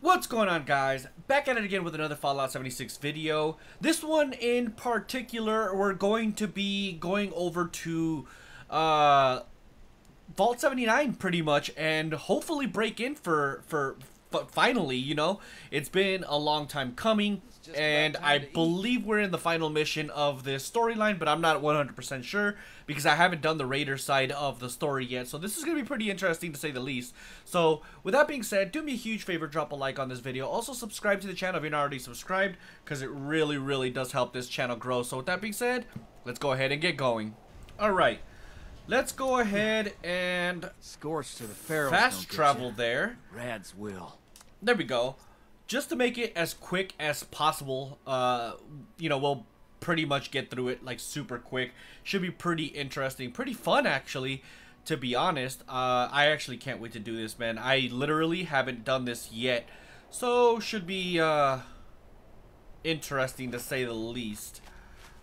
What's going on, guys? Back at it again with another Fallout 76 video. This one in particular, we're going to be going over to Vault 79 pretty much, and hopefully break in for finally, you know. It's been a long time coming, and I believe we're in the final mission of this storyline, but I'm not 100% sure because I haven't done the Raider side of the story yet. So this is going to be pretty interesting, to say the least. So with that being said, do me a huge favor, drop a like on this video. Also subscribe to the channel if you're not already subscribed, because it really, really does help this channel grow. So with that being said, let's go ahead and get going. All right, let's go ahead and scorch to the Pharaoh's fast travel there. Rad's will. There we go. Just to make it as quick as possible, you know, we'll pretty much get through it, like, super quick. Should be pretty interesting. Pretty fun, actually, to be honest. I actually can't wait to do this, man. I literally haven't done this yet. So, should be interesting, to say the least.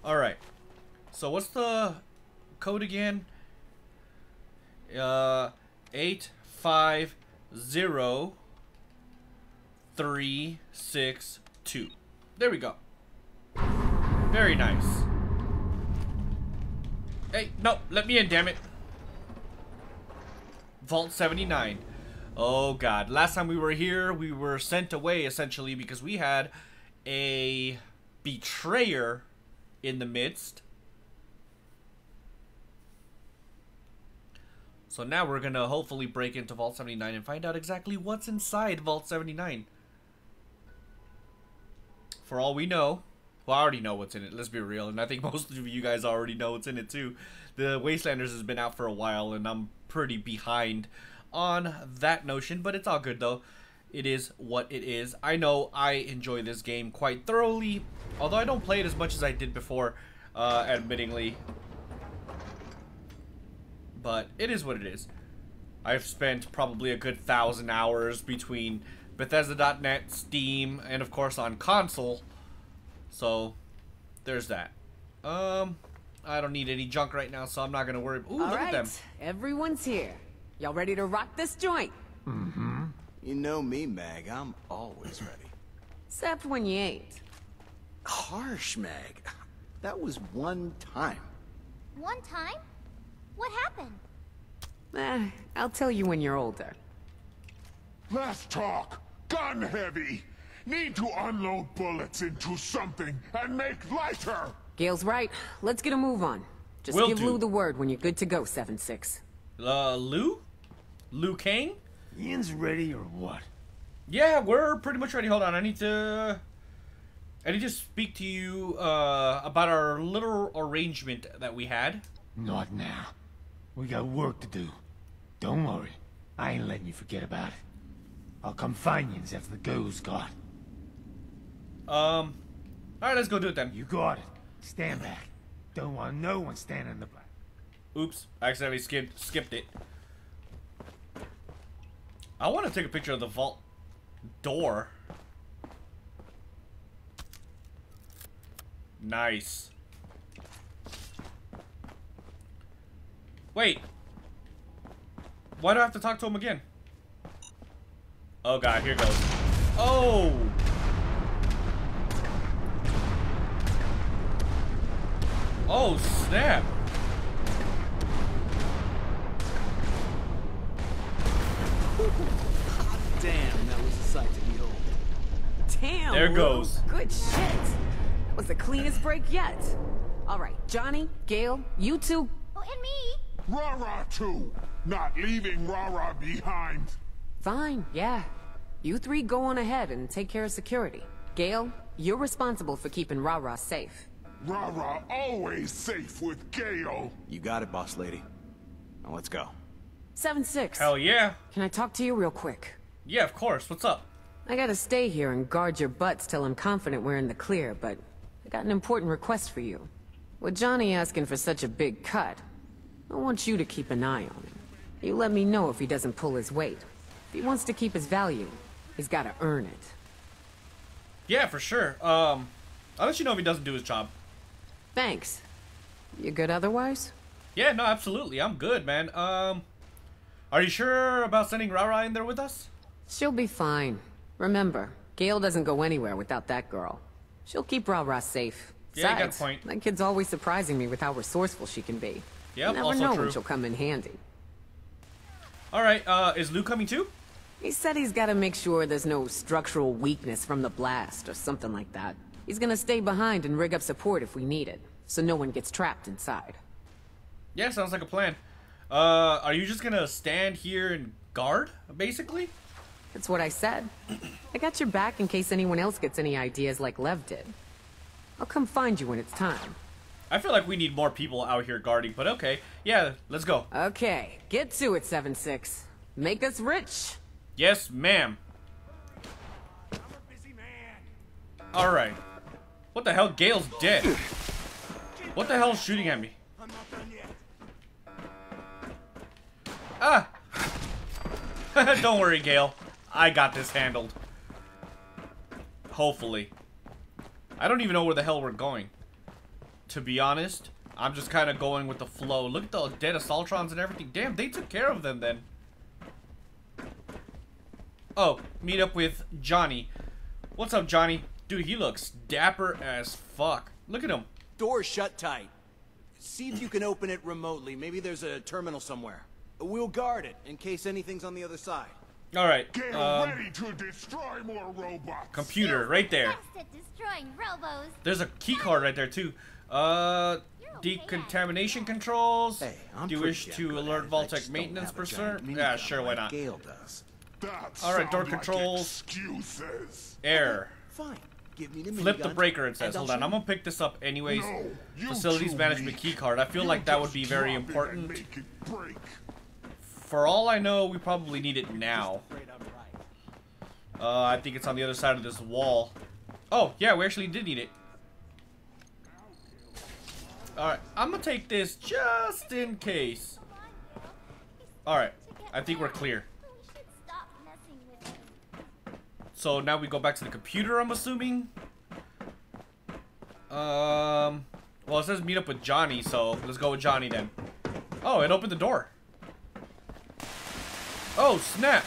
Alright. So, what's the code again? 850-362. There we go. Very nice. Hey, no, let me in, damn it. Vault 79. Oh god, last time we were here, we were sent away essentially because we had a betrayer in the midst. So now we're gonna hopefully break into Vault 79 and find out exactly what's inside Vault 79. For all we know, well, I already know what's in it, let's be real, and I think most of you guys already know what's in it too. The Wastelanders has been out for a while, and I'm pretty behind on that notion, but it's all good though. It is what it is. I know I enjoy this game quite thoroughly, although I don't play it as much as I did before, admittingly. But it is what it is. I've spent probably a good 1,000 hours between Bethesda.net, Steam, and of course on console. So there's that. I don't need any junk right now, so I'm not gonna worry. Ooh, look at them. Everyone's here. Y'all ready to rock this joint? Mm-hmm. You know me, Mag. I'm always ready. Except when you ain't. Harsh, Mag. That was one time. One time? What happened? I'll tell you when you're older. Last talk, gun heavy. Need to unload bullets into something and make lighter. Gail's right. Let's get a move on. Just Will give do. Lou the word when you're good to go, 7-6. Lou? Lou Kang? Ian's ready or what? Yeah, we're pretty much ready. Hold on, I need to speak to you about our little arrangement that we had. Not now. We got work to do. Don't worry. I ain't letting you forget about it. I'll come find you after the go's got. Alright, let's go do it then. You got it. Stand back. Don't want no one standing in the back. Oops, I accidentally skipped it. I want to take a picture of the vault door. Nice. Wait. Why do I have to talk to him again? Oh god, here goes. Oh! Oh snap! Oh, damn, that was a sight to behold. Damn! There goes. Good shit! That was the cleanest break yet. Alright, Johnny, Gail, you two. Oh, and me! Rara too! Not leaving Rara behind! Fine, yeah. You three go on ahead and take care of security. Gail, you're responsible for keeping Rara safe. Rara always safe with Gail! You got it, boss lady. Now let's go. 7-6. Hell yeah. Can I talk to you real quick? Yeah, of course. What's up? I gotta stay here and guard your butts till I'm confident we're in the clear, but I got an important request for you. With Johnny asking for such a big cut, I want you to keep an eye on him. You let me know if he doesn't pull his weight. If he wants to keep his value, he's got to earn it. Yeah, for sure. I'll let you know if he doesn't do his job. Thanks. You good otherwise? Yeah, no, absolutely. I'm good, man. Are you sure about sending Rara in there with us? She'll be fine. Remember, Gale doesn't go anywhere without that girl. She'll keep Ra-Ra safe. Besides, yeah, you got a point. That kid's always surprising me with how resourceful she can be. Yeah, also true. Never know when she'll come in handy. All right, is Lou coming too? He said he's got to make sure there's no structural weakness from the blast or something like that. He's gonna stay behind and rig up support if we need it, so no one gets trapped inside. Yeah, sounds like a plan. Are you just gonna stand here and guard, basically? That's what I said. I got your back in case anyone else gets any ideas like Lev did. I'll come find you when it's time. I feel like we need more people out here guarding, but okay. Yeah, let's go. Okay, get to it, 76. Make us rich. Yes, ma'am. I'm a busy man. All right. What the hell? Gale's dead. What the hell is shooting at me? I'm not done yet. Ah! Don't worry, Gale. I got this handled. Hopefully. I don't even know where the hell we're going. To be honest, I'm just kind of going with the flow. Look at the dead Assaultrons and everything. Damn, they took care of them then. Oh, meet up with Johnny. What's up, Johnny? Dude, he looks dapper as fuck. Look at him. Door shut tight. See if you can open it remotely. Maybe there's a terminal somewhere. We'll guard it in case anything's on the other side. All right. Get ready to destroy more robots. Computer, right there. There's a key card right there too. Decontamination controls. Hey, do you wish to alert Vault-Tec maintenance personnel? Yeah, sure, why not? All right, door controls. Air. Fine. Give me the flip the breaker, it says. Hold on, I'm gonna pick this up anyways. No, facilities management key card. I feel like that would be very important. For all I know, we probably need it now. I think it's on the other side of this wall. Oh, yeah, we actually did need it. Alright, I'm gonna take this just in case. Alright, I think we're clear. So now we go back to the computer, I'm assuming. Well, it says meet up with Johnny, so let's go with Johnny then. Oh, it opened the door. Oh, snap.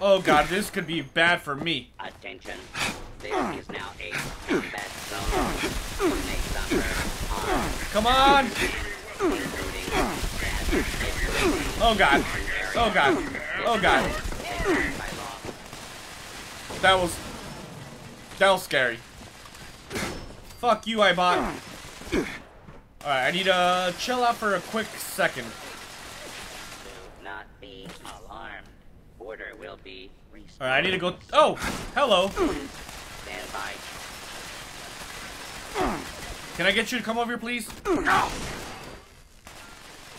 Oh, God, this could be bad for me. Attention. There is now a combat zone. Come on. Oh, God. Oh, God. Oh, God. That was scary. Fuck you, iBot. Alright, I need to chill out for a quick second. Do not be alarmed. Order will be restored. Alright, I need to go. Oh, hello. Stand by. Can I get you to come over here, please? No.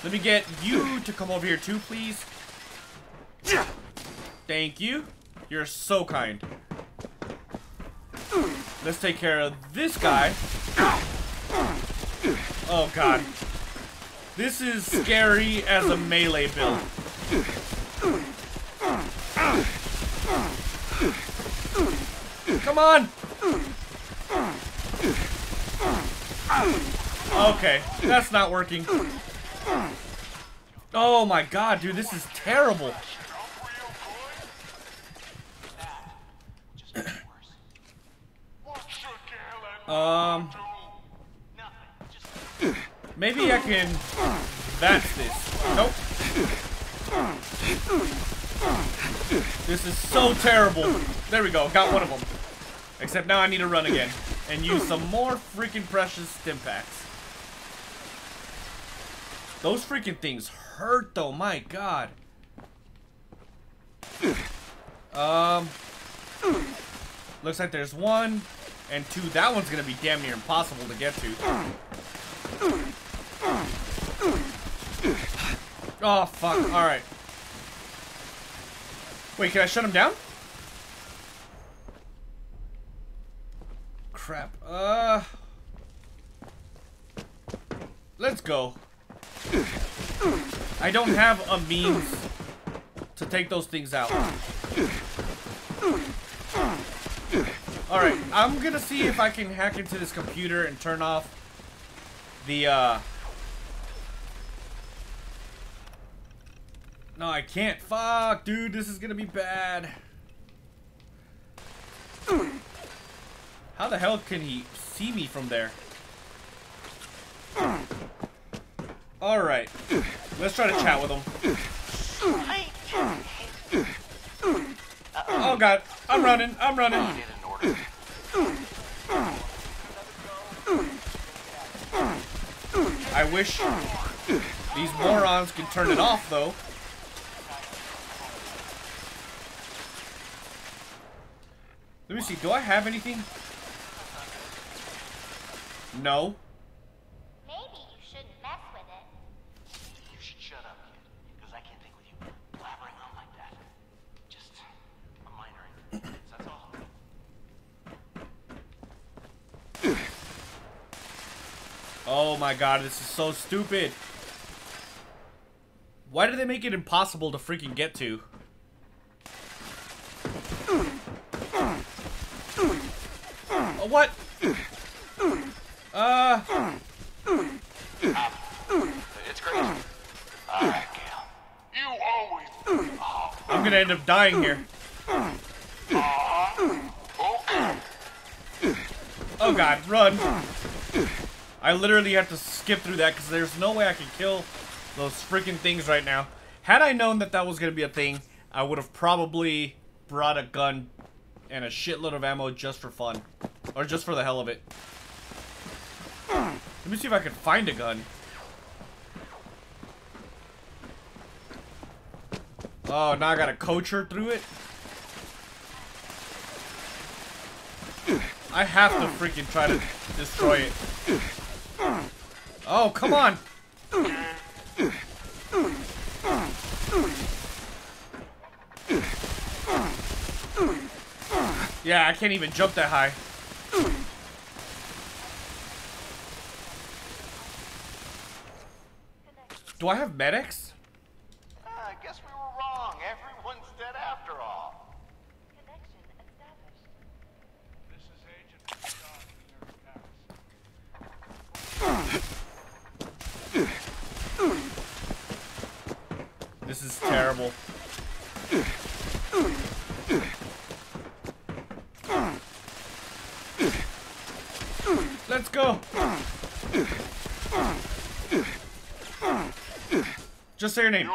Let me get you to come over here too, please. Thank you. You're so kind. Let's take care of this guy. Oh, God. This is scary as a melee build. Come on! Okay, that's not working. Oh, my God, dude, this is terrible. Maybe I can. That's this. Nope. This is so terrible. There we go. Got one of them. Except now I need to run again and use some more freaking precious stim packs. Those freaking things hurt, though. My God. Looks like there's one. And two, that one's gonna be damn near impossible to get to. Oh, fuck. Alright. Wait, can I shut him down? Crap. Let's go. I don't have a means to take those things out. Alright, I'm gonna see if I can hack into this computer and turn off the, No, I can't. Fuck, dude, this is gonna be bad. How the hell can he see me from there? Alright. Let's try to chat with him. Oh god. I'm running. I'm running. I wish these morons could turn it off, though. Let me see. Do I have anything? No. Maybe you shouldn't mess with it. You should shut up, kid, because I can't think with you blabbering on like that. Just a minor inconvenience, that's all. Oh my god, this is so stupid. Why did they make it impossible to freaking get to? Oh, what? It's crazy. Alright, Gale. You always... I'm gonna end up dying here. Okay. Oh god, run. I literally have to skip through that because there's no way I can kill those freaking things right now. Had I known that that was gonna be a thing, I would have probably brought a gun and a shitload of ammo just for fun. Or just for the hell of it. Let me see if I can find a gun. Oh, now I gotta coach her through it? I have to freaking try to destroy it. Oh, come on! Yeah, I can't even jump that high. Do I have medics? I guess we were wrong. Everyone's dead after all. Connection established. This is Agent. This is terrible. Let's go. Just say your name.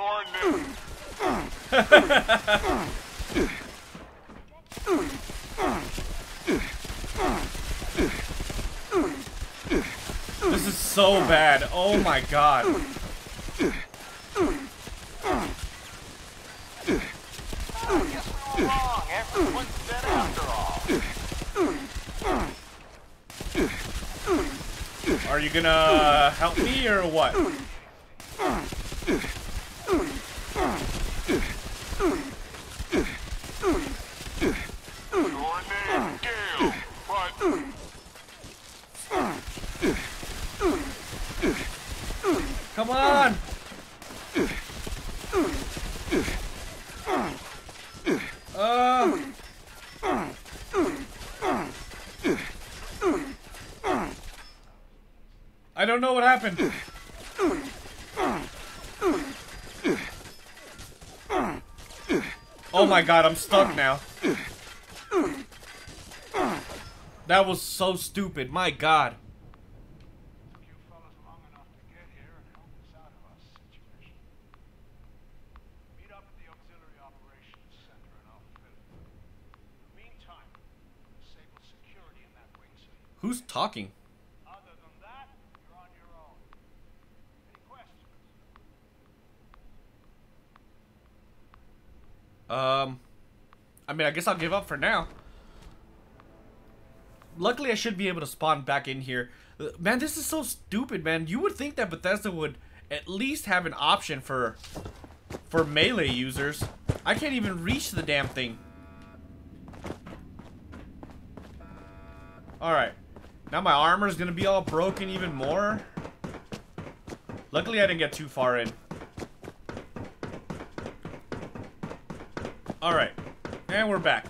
This is so bad. Oh my god. Are you gonna help me or what? Come on! I don't know what happened. Oh my god, I'm stuck now. That was so stupid, my god. Who's talking? Other than that, you're on your own. Any questions? I mean, I guess I'll give up for now. Luckily, I should be able to spawn back in here. Man, this is so stupid, man. You would think that Bethesda would at least have an option for melee users. I can't even reach the damn thing. Alright. Now my armor is going to be all broken even more. Luckily, I didn't get too far in. Alright. And we're back.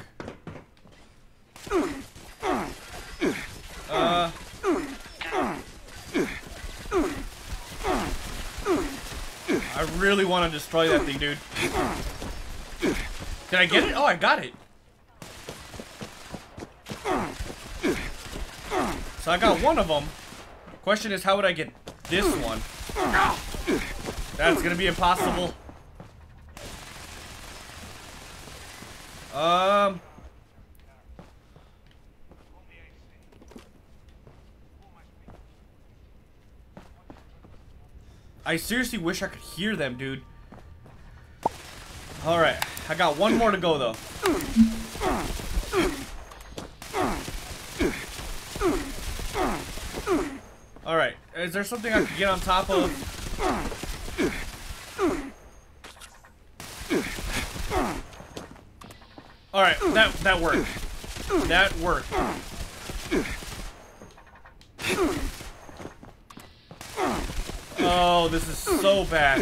I really want to destroy that thing, dude. Did I get it? Oh, I got it. So I got one of them. Question is, how would I get this one? That's gonna be impossible. I seriously wish I could hear them, dude. Alright, I got one more to go, though. Alright, is there something I can get on top of? Alright, that worked. That worked. Oh, this is so bad.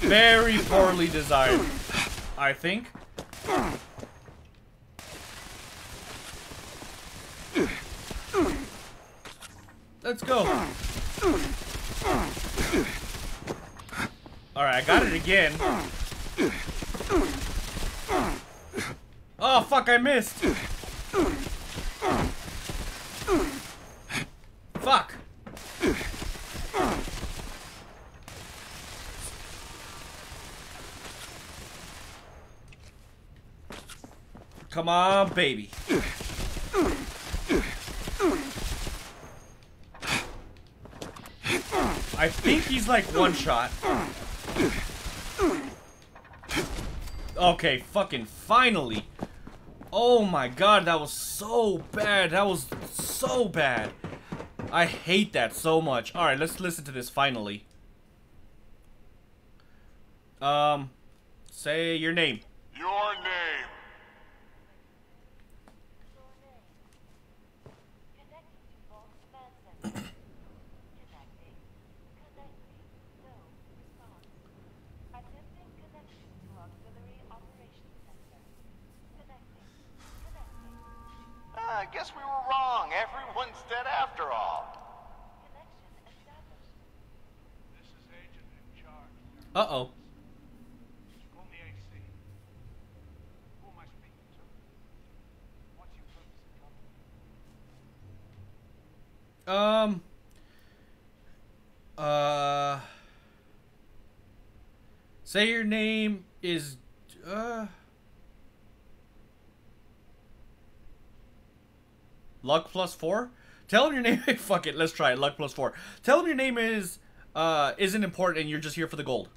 Very poorly designed, I think. Let's go. Alright, I got it again. Oh, fuck, I missed. Fuck. Come on, baby. I think he's like one shot. Okay, fucking finally. Oh my god, that was so bad. That was so bad. I hate that so much. Alright, let's listen to this finally. Say your name. Your name. I guess we were wrong. Everyone's dead after all. This is agent in charge. Uh-oh. Who am I speaking to? What's your purpose in coming? Say your name is Luck plus 4? Tell him your name. Fuck it. Let's try it. Luck plus 4. Tell him your name is isn't important and you're just here for the gold.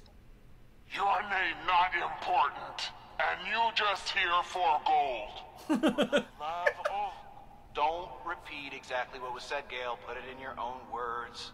Your name not important and you just here for gold. Love. Oh, don't repeat exactly what was said, Gale. Put it in your own words.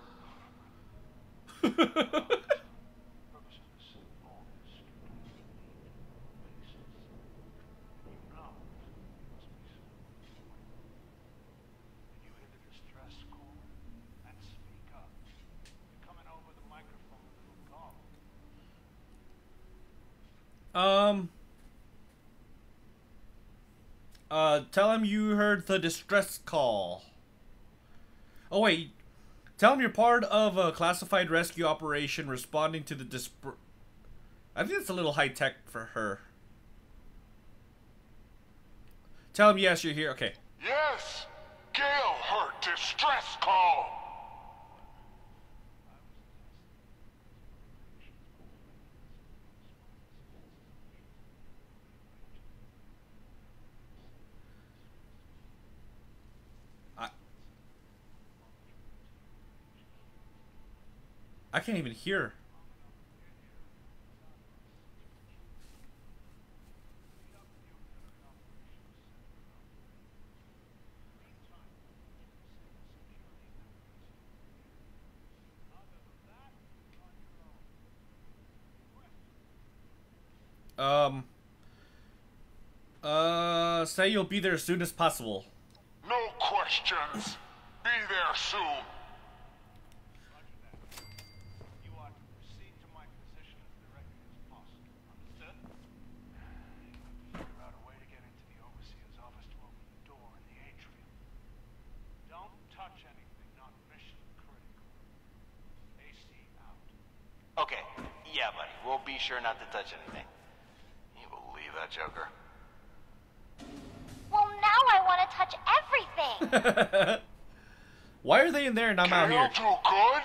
Tell him you heard the distress call. Oh wait, tell him you're part of a classified rescue operation responding to the I think it's a little high tech for her. Tell him yes, you're here. Okay. Yes, Gale heard distress call. I can't even hear. Say you'll be there as soon as possible. No questions. Be there soon. Sure not to touch anything. You believe that, Joker? Well, now touch everything. Why are they in there and I'm out here? Gail, good.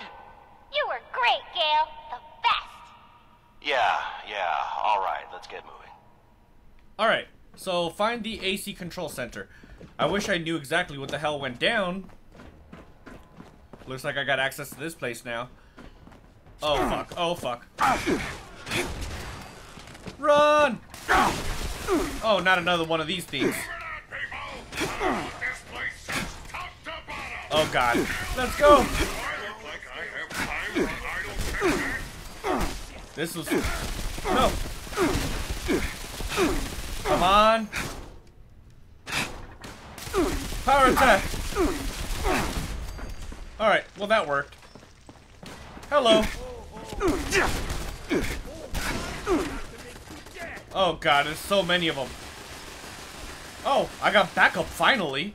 You were great, Gail. The best. Yeah. All right, let's get moving. All right, so find the AC control center. I wish I knew exactly what the hell went down. Looks like I got access to this place now. Oh, fuck. Oh, fuck. Run! Oh, not another one of these things. Oh, God. Let's go! This was... No! Come on! Power attack! Alright, well that worked. Hello! Oh god, there's so many of them. Oh, I got backup finally!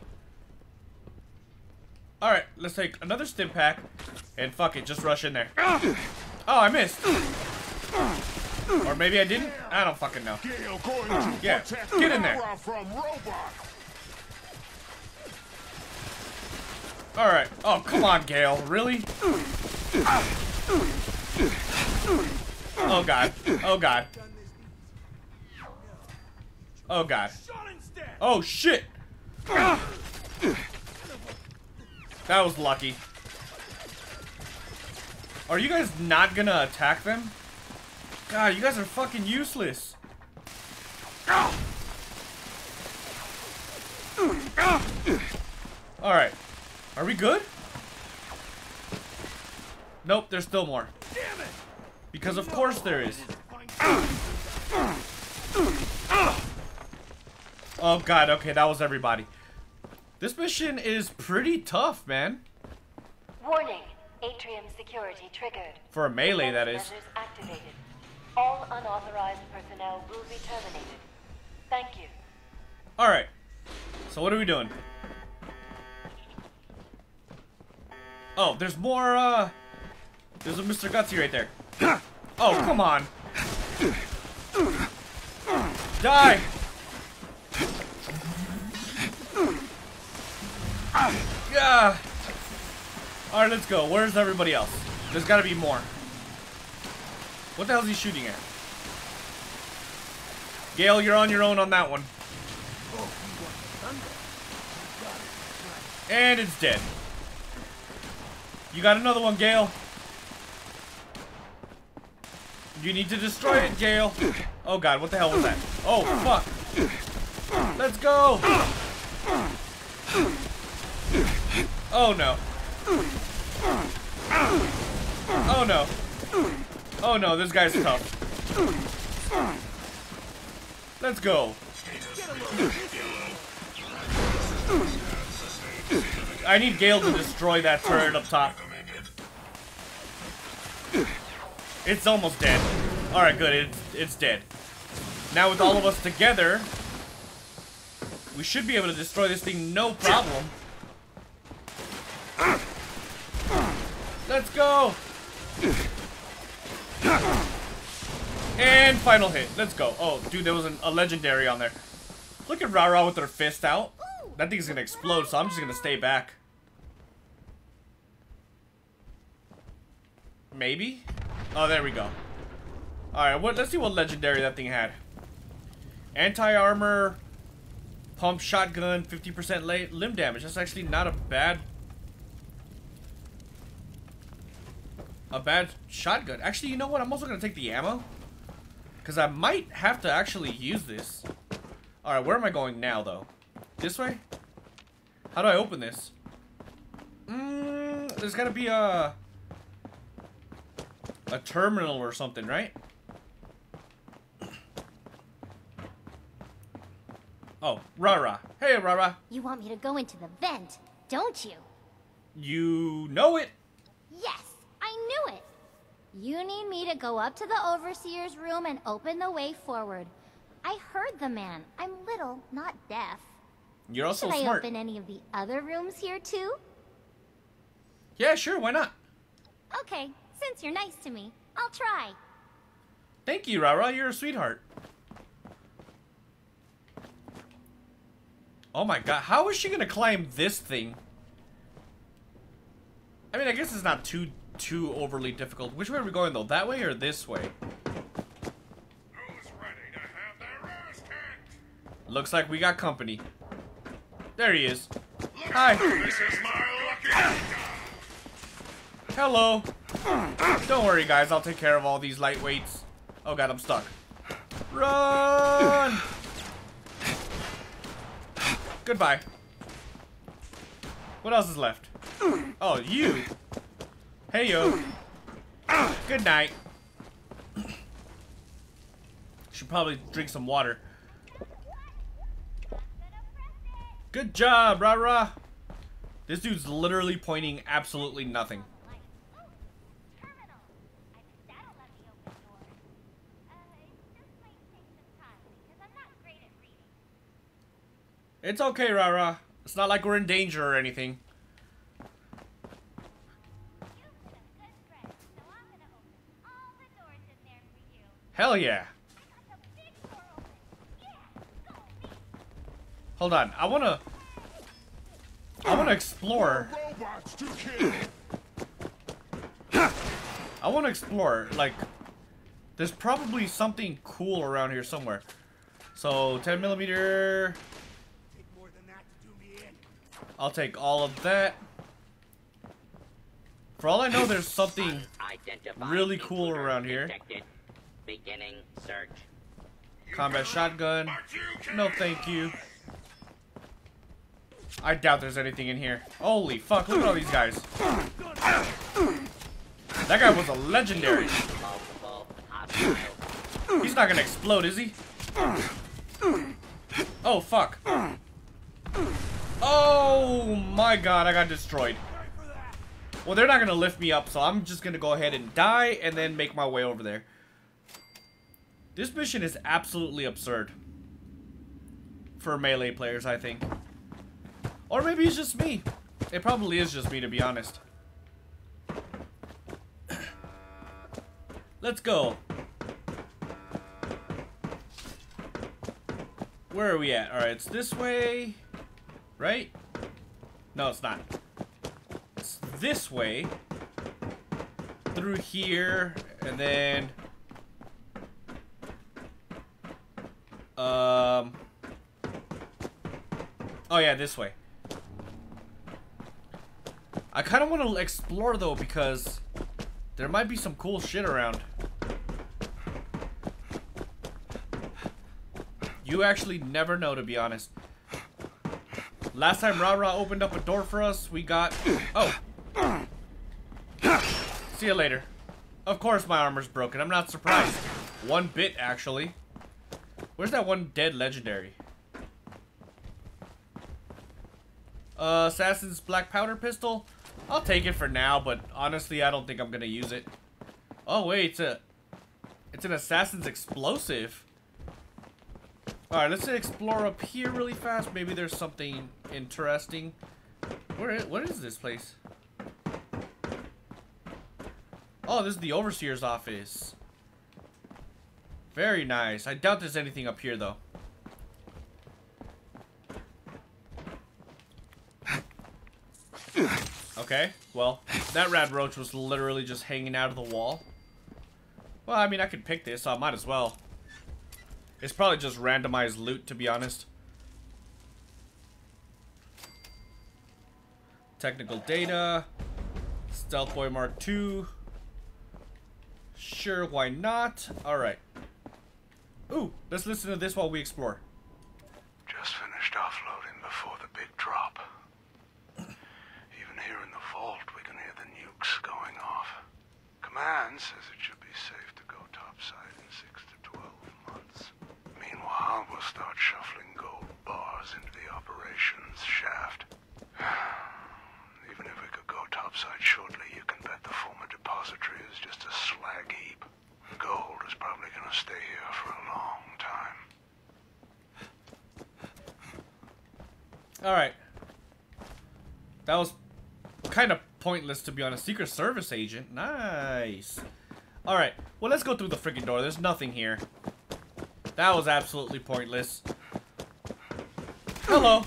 Alright, let's take another stim pack and fuck it, just rush in there. Oh, I missed! Or maybe I didn't? I don't fucking know. Yeah, get in there! Alright. Oh, come on, Gale. Really? Oh, God. Oh, God. Oh, God. Oh, shit! That was lucky. Are you guys not gonna attack them? God, you guys are fucking useless. Alright. Are we good? Nope, there's still more. Damn it! Because of course there is. Oh god, okay, that was everybody. This mission is pretty tough, man. Warning, atrium security triggered. For a melee, that is. Measures activated. All unauthorized personnel will be terminated. Thank you. Alright, so what are we doing? Oh, there's more, there's a Mr. Gutsy right there. Oh, come on. Die! Yeah! Alright, let's go. Where's everybody else? There's gotta be more. What the hell is he shooting at? Gale, you're on your own on that one. And it's dead. You got another one, Gale. You need to destroy it, Gale. Oh, God. What the hell was that? Oh, fuck. Let's go. Oh, no. Oh, no. Oh, no. This guy's tough. Let's go. I need Gale to destroy that turret up top. It's almost dead. Alright, good. It's dead. Now with all of us together, we should be able to destroy this thing no problem. Let's go! And final hit. Let's go. Oh, dude, there was a legendary on there. Look at Rara with her fist out. That thing's gonna explode, so I'm just gonna stay back. Maybe? Oh, there we go. Alright, let's see what legendary that thing had. Anti-armor, pump shotgun, 50% limb damage. That's actually not a bad... a bad shotgun. Actually, you know what? I'm also gonna take the ammo. Because I might have to actually use this. Alright, where am I going now, though? This way? How do I open this? There's gotta be a terminal or something, right? Oh, Rara. Hey, Rara. You want me to go into the vent, don't you? You know it. Yes, I knew it. You need me to go up to the overseer's room and open the way forward. I heard the man. I'm little, not deaf. You're also smart. Should I open any of the other rooms here too? Yeah, sure. Why not? Okay, since you're nice to me, I'll try. Thank you, Rara. You're a sweetheart. Oh my god, how is she gonna climb this thing? I mean, I guess it's not too overly difficult. Which way are we going though? That way or this way? Who's ready to have their ass kicked? Looks like we got company. There he is. Look, hi. This is my lucky hello. Don't worry, guys. I'll take care of all these lightweights. Oh god, I'm stuck. Run! Goodbye. What else is left? Oh, you. Hey, yo. Good night. Should probably drink some water. Good job, rah-rah. This dude's literally pointing absolutely nothing. It's okay, Rara. It's not like we're in danger or anything. Hell yeah. Hold on. I wanna explore. I wanna explore. Like, there's probably something cool around here somewhere. So, 10mm. I'll take all of that. For all I know, there's something really cool around here. Beginning search. Combat shotgun. No, thank you. I doubt there's anything in here. Holy fuck, look at all these guys. That guy was a legendary. He's not gonna explode, is he? Oh, fuck. Oh my god, I got destroyed. Well, they're not gonna lift me up, so I'm just gonna go ahead and die and then make my way over there. This mission is absolutely absurd for melee players, I think. Or maybe it's just me. It probably is just me, to be honest. Let's go. Where are we at? Alright, it's this way. Right? No, it's not. It's this way. Through here. And then... Oh yeah, this way. I kind of want to explore though, because there might be some cool shit around. You actually never know, to be honest. Last time Ra-Ra opened up a door for us, we got... Oh. See you later. Of course my armor's broken. I'm not surprised. One bit, actually. Where's that one dead legendary? Assassin's black powder pistol? I'll take it for now, but honestly, I don't think I'm gonna use it. Oh, wait. It's an assassin's explosive. Alright, let's explore up here really fast. Maybe there's something interesting. What is this place? Oh, this is the overseer's office. Very nice. I doubt there's anything up here, though. Okay, well, that Rad Roach was literally just hanging out of the wall. Well, I mean, I could pick this, so I might as well. It's probably just randomized loot, to be honest. Technical data. Stealth Boy Mark II. Sure, why not? Alright. Ooh, let's listen to this while we explore. Just finished offloading before the big drop. Even here in the vault, we can hear the nukes going off. Command says it should be safe to go topside in 6 to 12 months. Meanwhile, we'll start shuffling gold bars into the operations shaft. Even if we could go topside shortly, you can bet the former depository is just a slag heap. Gold is probably gonna stay here for a long time. Alright. That was kind of pointless, to be honest. Secret Service agent. Nice. Alright. Well, let's go through the freaking door. There's nothing here. That was absolutely pointless. Hello.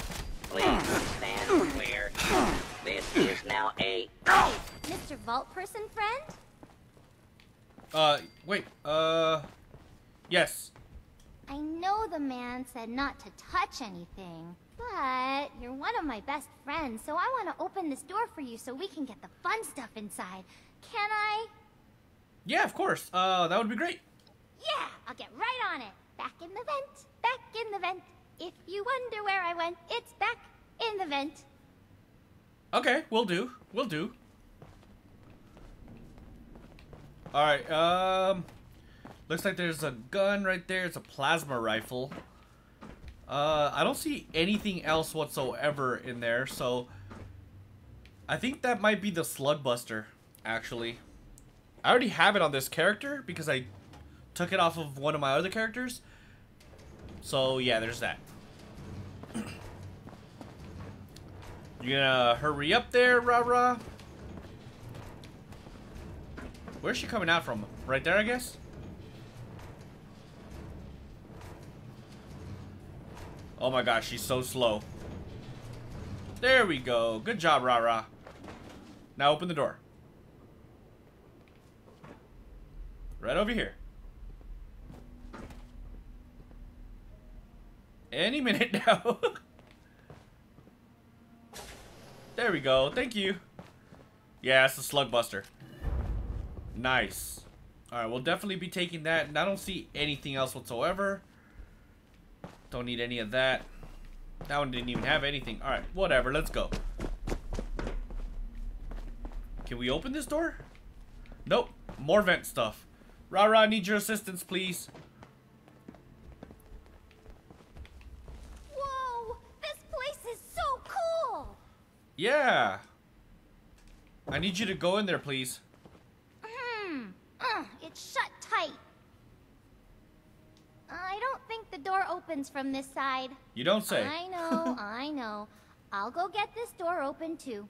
Please stand clear. This is now a... Mr. Vault person friend? Wait, yes. I know the man said not to touch anything, but you're one of my best friends, so I want to open this door for you so we can get the fun stuff inside. Can I? Yeah, of course. That would be great. Yeah, I'll get right on it. Back in the vent, back in the vent. If you wonder where I went, it's back in the vent. Okay, will do, will do. All right, looks like there's a gun right there. It's a plasma rifle. I don't see anything else whatsoever in there, so I think that might be the Slug Buster, actually. I already have it on this character because I took it off of one of my other characters. So, yeah, there's that. You gonna hurry up there, rah-rah? Where's she coming out from? Right there, I guess? Oh my gosh, she's so slow. There we go. Good job, Rara. Now open the door. Right over here. Any minute now. There we go. Thank you. Yeah, it's the Slug Buster. Nice. Alright, we'll definitely be taking that. And I don't see anything else whatsoever. Don't need any of that. That one didn't even have anything. Alright, whatever. Let's go. Can we open this door? Nope. More vent stuff. Rara, I need your assistance, please. Whoa! This place is so cool! Yeah. I need you to go in there, please. It's shut tight. I don't think the door opens from this side. You don't say. I know, I know. I'll go get this door open too.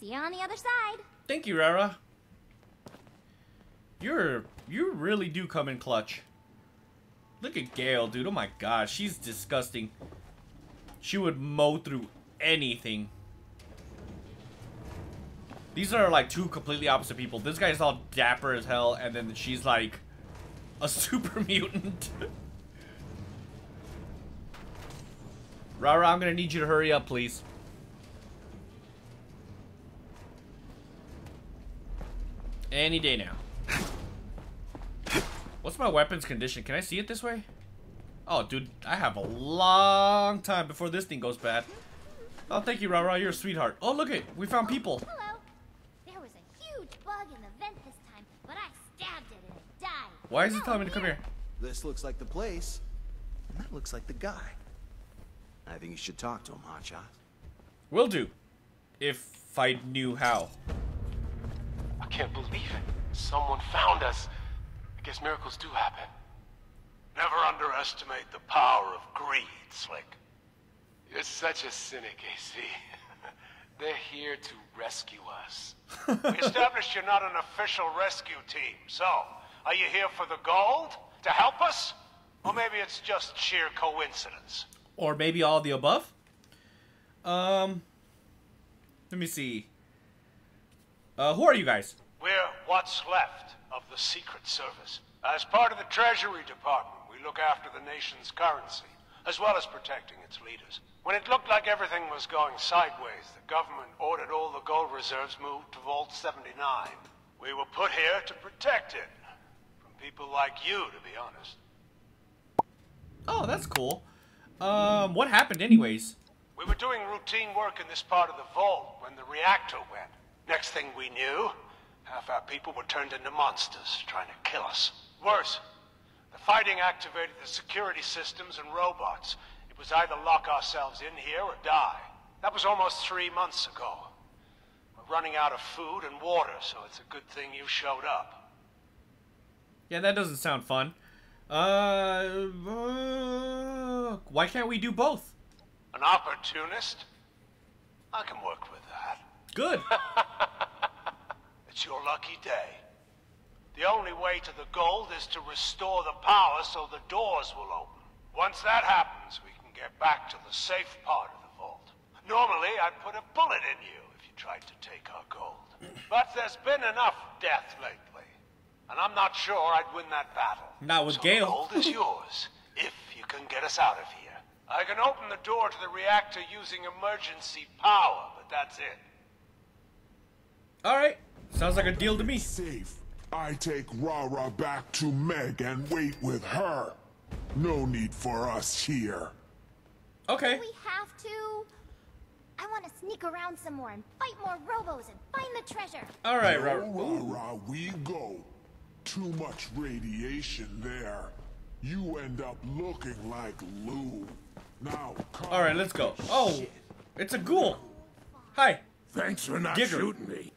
See you on the other side. Thank you, Rara. You really do come in clutch. Look at Gale, dude. Oh my God, she's disgusting. She would mow through anything. These are like two completely opposite people. This guy's all dapper as hell, and then she's like a super mutant. Rara, I'm gonna need you to hurry up, please. Any day now. What's my weapon's condition? Can I see it this way? Oh, dude, I have a long time before this thing goes bad. Oh, thank you, Rara. You're a sweetheart. Oh, look it. We found people. Why is he telling me to come here? This looks like the place, and that looks like the guy. I think you should talk to him, Hotshot. Will do. If I knew how. I can't believe it. Someone found us. I guess miracles do happen. Never underestimate the power of greed, Slick. You're such a cynic, AC. They're here to rescue us. We established you're not an official rescue team, so... Are you here for the gold? To help us? Or maybe it's just sheer coincidence. Or maybe all the above? Let me see. Who are you guys? We're what's left of the Secret Service. As part of the Treasury Department, we look after the nation's currency, as well as protecting its leaders. When it looked like everything was going sideways, the government ordered all the gold reserves moved to Vault 79. We were put here to protect it. People like you, to be honest. Oh, that's cool. What happened anyways? We were doing routine work in this part of the vault when the reactor went. Next thing we knew, half our people were turned into monsters trying to kill us. Worse, the fighting activated the security systems and robots. It was either lock ourselves in here or die. That was almost 3 months ago. We're running out of food and water, so it's a good thing you showed up. Yeah, that doesn't sound fun. Why can't we do both? An opportunist? I can work with that. Good. It's your lucky day. The only way to the gold is to restore the power so the doors will open. Once that happens, we can get back to the safe part of the vault. Normally, I'd put a bullet in you if you tried to take our gold. But there's been enough death lately, and I'm not sure I'd win that battle. Not with Gale. So the gold is yours, if you can get us out of here. I can open the door to the reactor using emergency power, but that's it. All right. Sounds like a deal to me. Safe. I take Rara back to Meg and wait with her. No need for us here. Okay. Do we have to? I want to sneak around some more and fight more robos and find the treasure. All right, Rara. Rara, we go. Too much radiation there. You end up looking like Lou. Now, come. All right, let's go. Oh, shit. It's a ghoul. Hi. Thanks for not shooting me.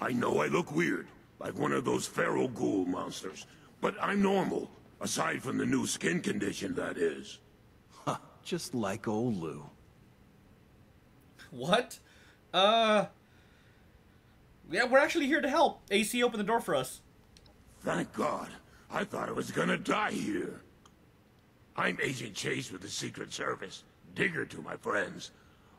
I know I look weird, like one of those feral ghoul monsters, but I'm normal, aside from the new skin condition, that is. Huh, just like old Lou. What? Yeah, we're actually here to help. AC, open the door for us. Thank God. I thought I was gonna die here. I'm Agent Chase with the Secret Service, Digger to my friends.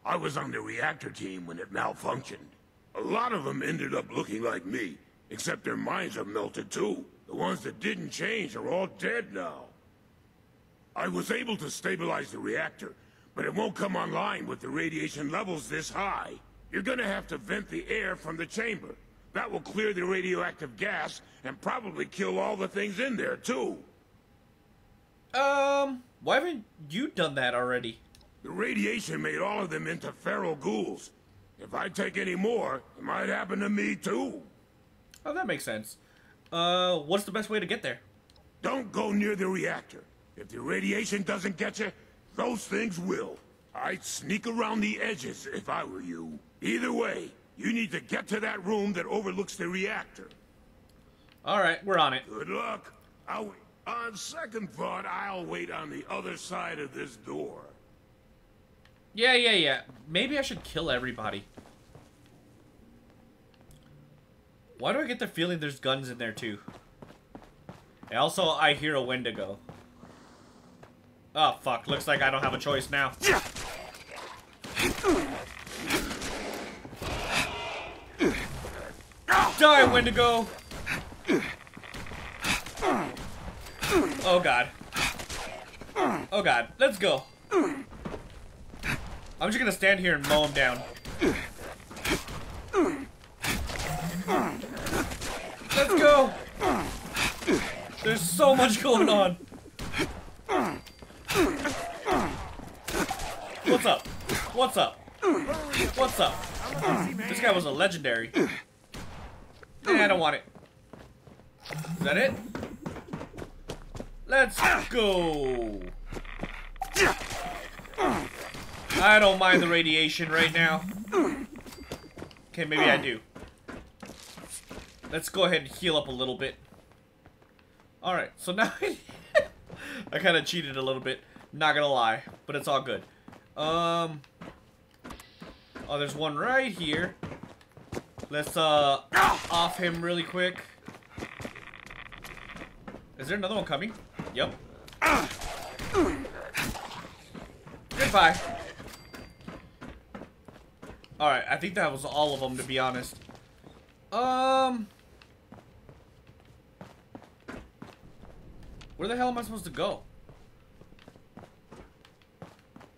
I was on the reactor team when it malfunctioned. A lot of them ended up looking like me, except their minds have melted too. The ones that didn't change are all dead now. I was able to stabilize the reactor, but it won't come online with the radiation levels this high. You're gonna have to vent the air from the chamber. That will clear the radioactive gas and probably kill all the things in there too. Why haven't you done that already? The radiation made all of them into feral ghouls. If I take any more, it might happen to me too. Oh, that makes sense. What's the best way to get there? Don't go near the reactor. If the radiation doesn't get you, those things will. I'd sneak around the edges if I were you. Either way, you need to get to that room that overlooks the reactor. All right, we're on it. Good luck. On second thought, I'll wait on the other side of this door. Yeah. Maybe I should kill everybody. Why do I get the feeling there's guns in there, too? And also, I hear a Wendigo. Oh, fuck. Looks like I don't have a choice now. Die, Wendigo! Oh, God. Oh, God. Let's go. I'm just gonna stand here and mow him down. Let's go! There's so much going on. What's up? What's up? What's up? This guy was a legendary. Nah, I don't want it. Is that it? Let's go! I don't mind the radiation right now. Okay, maybe I do. Let's go ahead and heal up a little bit. Alright, so now I kind of cheated a little bit. Not gonna lie, but it's all good. Oh, there's one right here. Let's, off him really quick. Is there another one coming? Yep. Goodbye. Alright, I think that was all of them, to be honest. Where the hell am I supposed to go?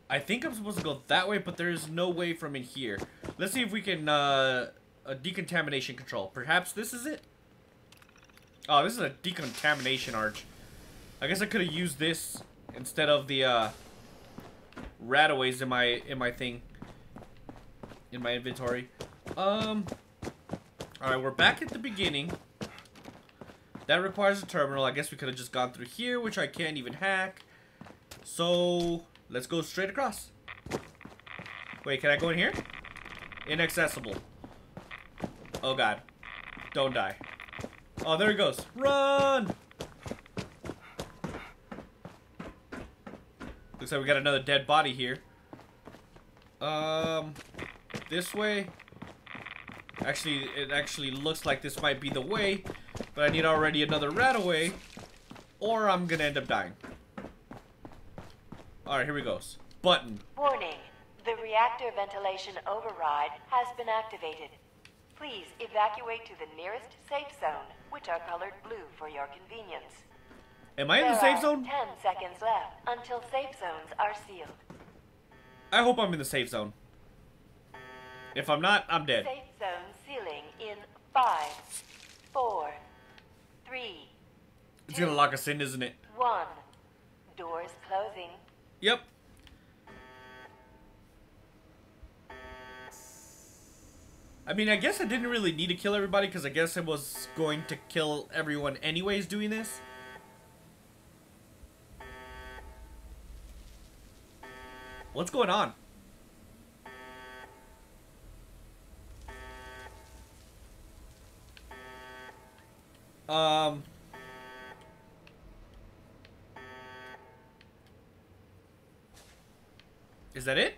I think I'm supposed to go that way, but there is no way from in here. Let's see if we can, a decontamination control. Perhaps this is it? Oh, this is a decontamination arch. I guess I could have used this instead of the, rataways in my thing. In my inventory. Alright, we're back at the beginning. That requires a terminal. I guess we could have just gone through here, which I can't even hack. So, let's go straight across. Wait, can I go in here? Inaccessible. Oh, God. Don't die. Oh, there he goes. Run! Looks like we got another dead body here. This way. Actually, it actually looks like this might be the way, but I need already another rat away, or I'm gonna end up dying. Alright, here we goes. button. Warning. The reactor ventilation override has been activated. Please evacuate to the nearest safe zone, which are colored blue for your convenience. Am I in the safe zone? 10 seconds left until safe zones are sealed. I hope I'm in the safe zone. If I'm not, I'm dead. Safe zone sealing in 5, 4, 3. It's gonna lock us in, isn't it? 1. Doors closing. Yep. I mean, I guess I didn't really need to kill everybody because I guess I was going to kill everyone anyways doing this. What's going on? Is that it?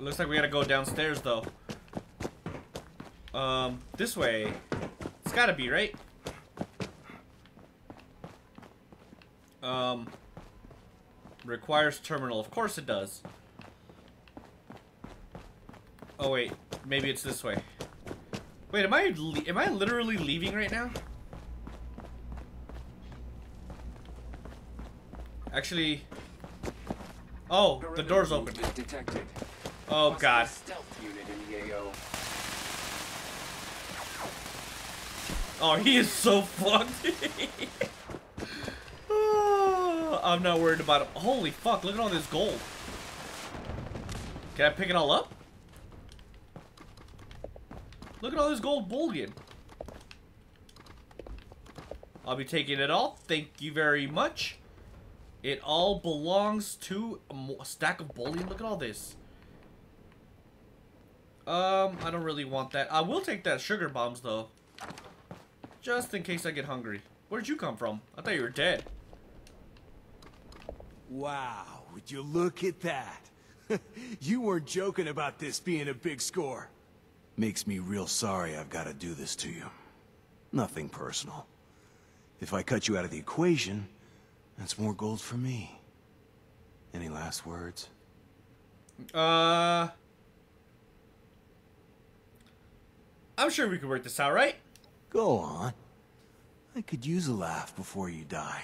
It looks like we gotta go downstairs though. This way. It's gotta be, right? Requires terminal. Of course it does. Oh wait, maybe it's this way. Wait, am I literally leaving right now? Actually, oh, the door's open. Oh god. Oh, he is so fucked. I'm not worried about him. Holy fuck, look at all this gold. Can I pick it all up? Look at all this gold bullion. I'll be taking it all. Thank you very much. It all belongs to a stack of bullion. Look at all this. I don't really want that. I will take that sugar bombs though. Just in case I get hungry. Where'd you come from? I thought you were dead. Wow, would you look at that? You weren't joking about this being a big score. Makes me real sorry I've got to do this to you. Nothing personal. If I cut you out of the equation, that's more gold for me. Any last words? I'm sure we could work this out, right? Go on. I could use a laugh before you die.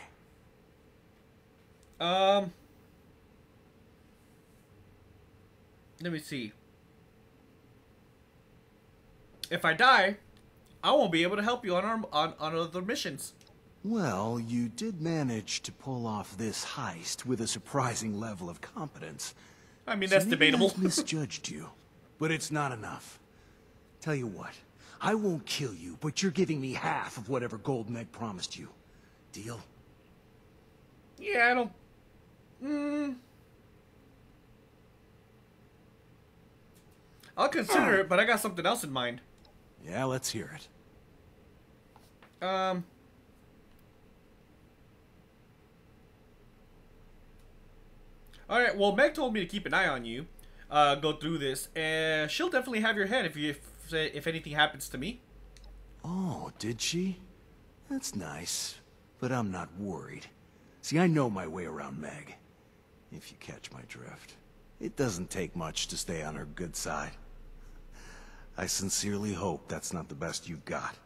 Let me see. If I die, I won't be able to help you on other missions. Well, you did manage to pull off this heist with a surprising level of competence. I mean, that's debatable. I misjudged you, but it's not enough. Tell you what, I won't kill you, but you're giving me half of whatever gold Meg promised you. Deal? Yeah, I don't... I'll consider it, but I got something else in mind. Yeah, let's hear it. Alright, well, Meg told me to keep an eye on you. Go through this, and she'll definitely have your head if anything happens to me. Oh, did she? That's nice, but I'm not worried. See, I know my way around Meg, if you catch my drift. It doesn't take much to stay on her good side. I sincerely hope that's not the best you've got.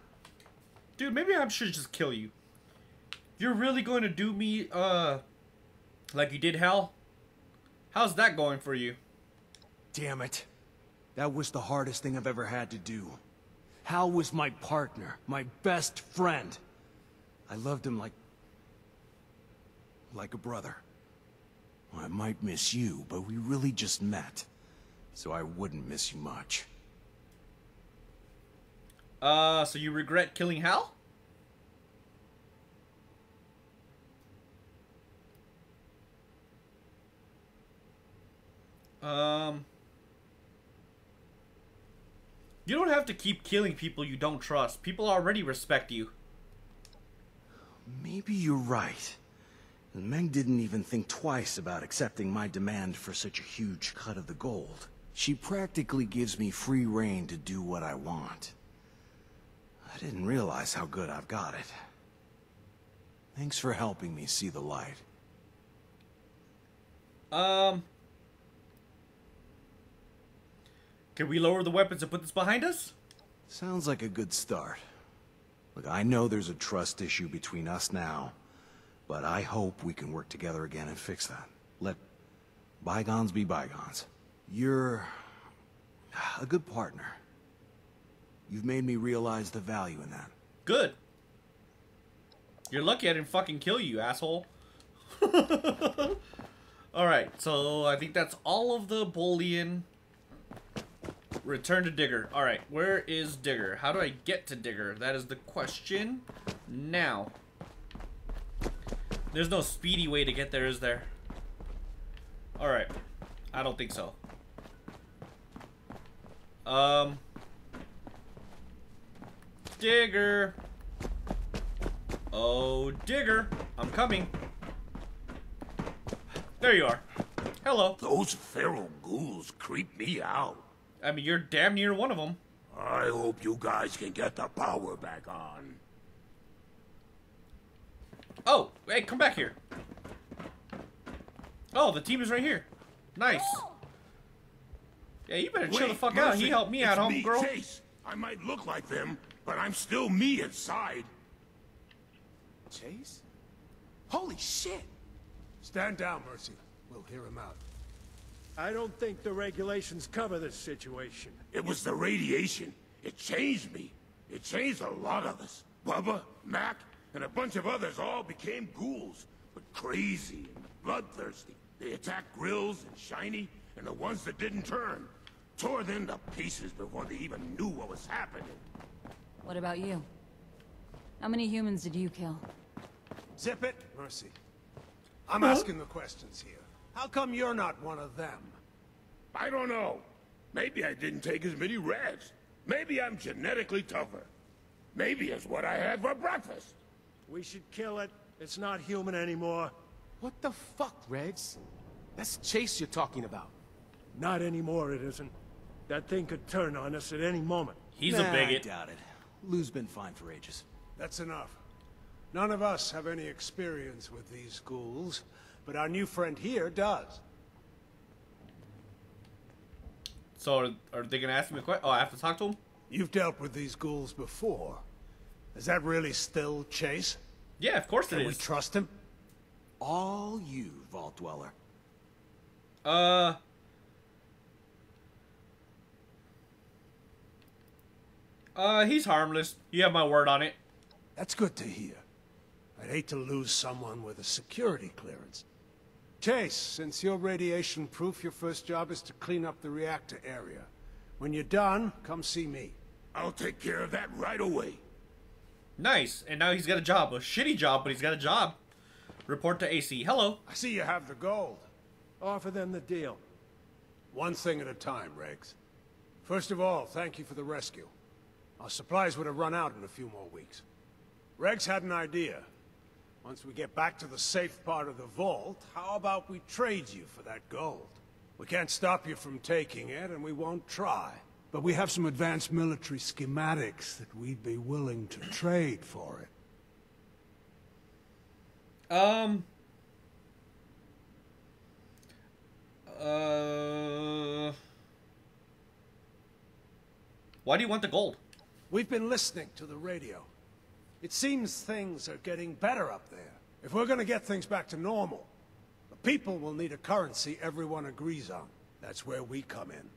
Dude, maybe I should just kill you. You're really going to do me, like you did Hal? How's that going for you? Damn it. That was the hardest thing I've ever had to do. Hal was my partner, my best friend. I loved him like a brother. Well, I might miss you, but we really just met, so I wouldn't miss you much. So you regret killing Hal? You don't have to keep killing people you don't trust. People already respect you. Maybe you're right. And Meg didn't even think twice about accepting my demand for such a huge cut of the gold. She practically gives me free rein to do what I want. I didn't realize how good I've got it. Thanks for helping me see the light. Can we lower the weapons and put this behind us? Sounds like a good start. Look, I know there's a trust issue between us now, but I hope we can work together again and fix that. Let bygones be bygones. You're a good partner. You've made me realize the value in that. Good. You're lucky I didn't fucking kill you, asshole. Alright, so I think that's all of the bullion. Return to Digger. Alright, where is Digger? How do I get to Digger? That is the question. Now. There's no speedy way to get there, is there? Alright. I don't think so. Digger. Oh, Digger. I'm coming. There you are. Hello. Those feral ghouls creep me out. I mean, you're damn near one of them. I hope you guys can get the power back on. Oh, hey, come back here. Oh, the team is right here. Nice. Yeah, you better chill the fuck out. He helped me out, homegirl. Chase. I might look like them, but I'm still me inside. Chase? Holy shit. Stand down, Mercy. We'll hear him out. I don't think the regulations cover this situation. It was the radiation. It changed me. It changed a lot of us. Bubba, Mac, and a bunch of others all became ghouls, but crazy and bloodthirsty. They attacked Grills and Shiny, and the ones that didn't turn. Tore them to pieces before they even knew what was happening. What about you? How many humans did you kill? Zip it, Mercy. I'm asking the questions here. How come you're not one of them? I don't know. Maybe I didn't take as many rads. Maybe I'm genetically tougher. Maybe it's what I had for breakfast. We should kill it. It's not human anymore. What the fuck, Reds? That's Chase you're talking about. Not anymore, it isn't. That thing could turn on us at any moment. He's a bigot. I doubt it. Lou's been fine for ages. That's enough. None of us have any experience with these ghouls. But our new friend here does. So are they gonna ask me a question? Oh, I have to talk to him? You've dealt with these ghouls before. Is that really still Chase? Yeah, of course it is. Can we trust him? All you, Vault Dweller. He's harmless. You have my word on it. That's good to hear. I'd hate to lose someone with a security clearance. Chase, since you're radiation-proof, your first job is to clean up the reactor area. When you're done, come see me. I'll take care of that right away. Nice. And now he's got a job. A shitty job, but he's got a job. Report to AC. Hello. I see you have the gold. Offer them the deal. One thing at a time, Riggs. First of all, thank you for the rescue. Our supplies would have run out in a few more weeks. Riggs had an idea. Once we get back to the safe part of the vault, how about we trade you for that gold? We can't stop you from taking it, and we won't try. But we have some advanced military schematics that we'd be willing to trade for it. Why do you want the gold? We've been listening to the radio. It seems things are getting better up there. If we're gonna get things back to normal, the people will need a currency everyone agrees on. That's where we come in.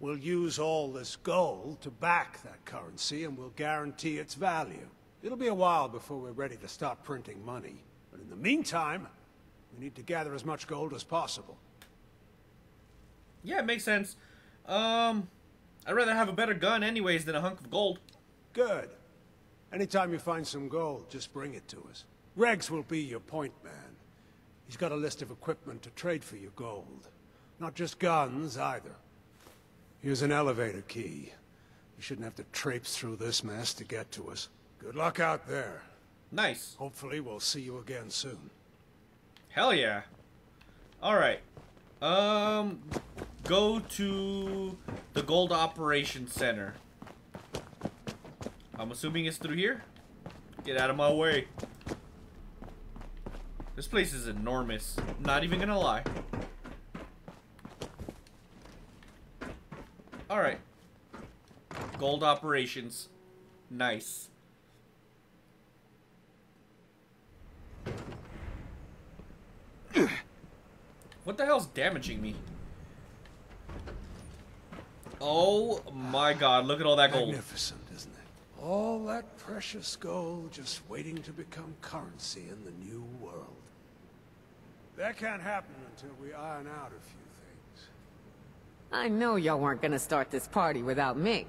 We'll use all this gold to back that currency, and we'll guarantee its value. It'll be a while before we're ready to start printing money. But in the meantime, we need to gather as much gold as possible. Yeah, it makes sense. I'd rather have a better gun anyways than a hunk of gold. Good. Anytime you find some gold, just bring it to us. Regs will be your point man. He's got a list of equipment to trade for your gold. Not just guns, either. Here's an elevator key. You shouldn't have to traipse through this mess to get to us. Good luck out there. Nice. Hopefully we'll see you again soon. Hell yeah. Alright. Go to the Gold Operations Center. I'm assuming it's through here? Get out of my way. This place is enormous. I'm not even gonna lie. Alright. Gold operations. Nice. What the hell's damaging me? Oh my god, look at all that gold. Magnificent, isn't it? All that precious gold just waiting to become currency in the new world. That can't happen until we iron out a few things. I know y'all weren't gonna start this party without me.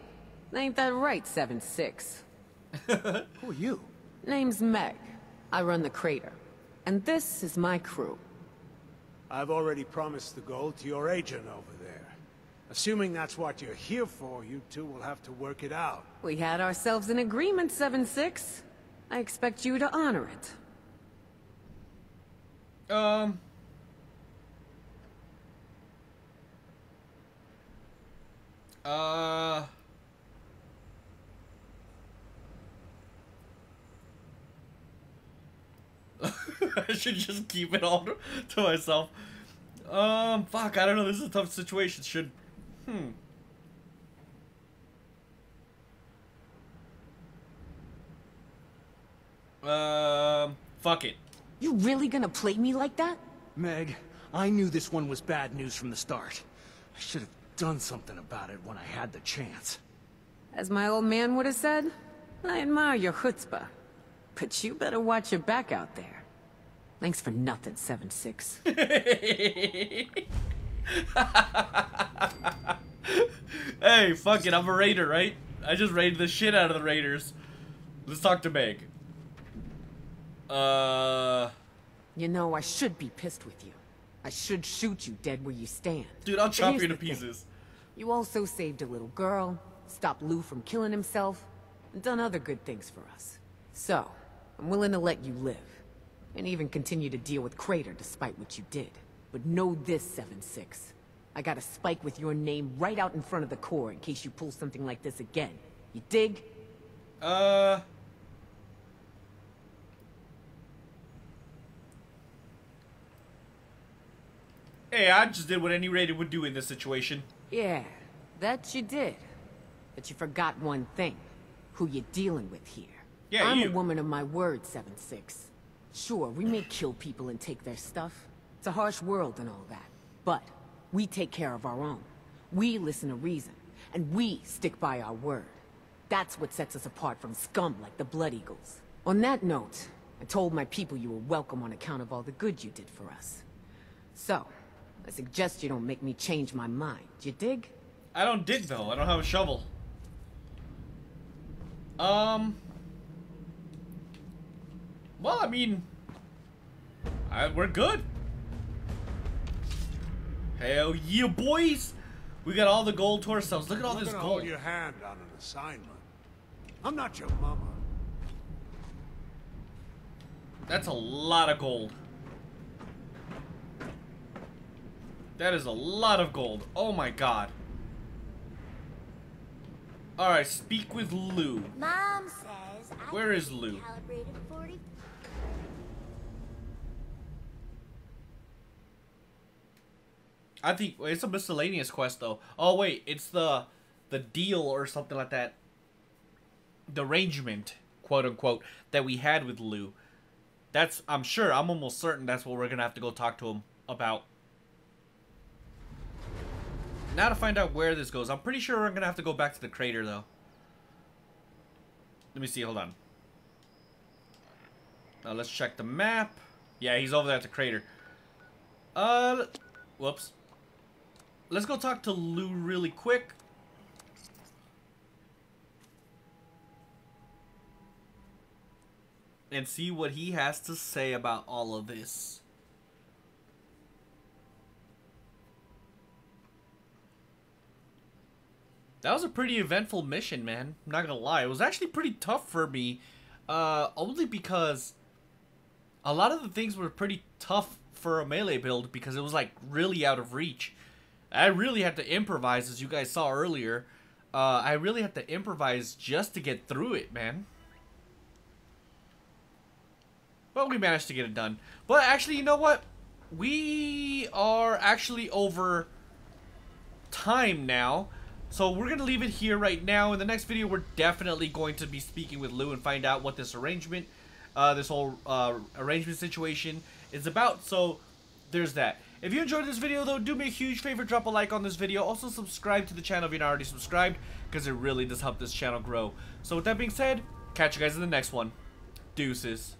Ain't that right, 76? Who are you? Name's Meg. I run the crater. And this is my crew. I've already promised the gold to your agent over there. Assuming that's what you're here for, you two will have to work it out. We had ourselves an agreement, 76. I expect you to honor it. I should just keep it all to myself. Fuck, I don't know. This is a tough situation. Should... fuck it. You really gonna play me like that? Meg, I knew this one was bad news from the start. I should have done something about it when I had the chance. As my old man would have said, I admire your chutzpah. But you better watch your back out there. Thanks for nothing, 76. Hey, fuck it, I'm a raider, right? I just raided the shit out of the raiders. Let's talk to Meg. You know, I should be pissed with you. I should shoot you dead where you stand. Dude, I'll chop you to pieces. You also saved a little girl, stopped Lou from killing himself, and done other good things for us. So, I'm willing to let you live. And even continue to deal with Crater despite what you did. But know this, 76. I got a spike with your name right out in front of the core in case you pull something like this again. You dig? Hey, I just did what any raider would do in this situation. Yeah, that you did. But you forgot one thing. Who you dealing with here. Yeah, I'm a woman of my word, 76. Sure, we may kill people and take their stuff. It's a harsh world and all that. But we take care of our own. We listen to reason. And we stick by our word. That's what sets us apart from scum like the Blood Eagles. On that note, I told my people you were welcome on account of all the good you did for us. So, I suggest you don't make me change my mind. You dig? I don't dig, though. I don't have a shovel. Well, I mean, we're good. Hell yeah, boys! We got all the gold to ourselves. Look at all this gold. Hold your hand on an assignment. I'm not your mama. That's a lot of gold. That is a lot of gold. Oh my god. All right, speak with Lou. Mom says. Where is Lou? I think it's a miscellaneous quest though. Oh wait, it's the deal or something like that. The arrangement, quote unquote, that we had with Lou. That's I'm almost certain that's what we're gonna have to go talk to him about. Now to find out where this goes. I'm pretty sure we're gonna have to go back to the crater though. Let me see, hold on. Now let's check the map. Yeah, he's over there at the crater. Whoops. Let's go talk to Lou really quick. And see what he has to say about all of this. That was a pretty eventful mission, man. I'm not gonna lie. It was actually pretty tough for me. Only because a lot of the things were pretty tough for a melee build because it was like really out of reach. I really had to improvise, as you guys saw earlier. I really had to improvise just to get through it, man. But we managed to get it done. But actually, you know what? We are actually over time now. So we're going to leave it here right now. In the next video, we're definitely going to be speaking with Lou and find out what this arrangement, this whole arrangement situation is about. So there's that. If you enjoyed this video, though, do me a huge favor, drop a like on this video. Also, subscribe to the channel if you're not already subscribed, because it really does help this channel grow. So with that being said, catch you guys in the next one. Deuces.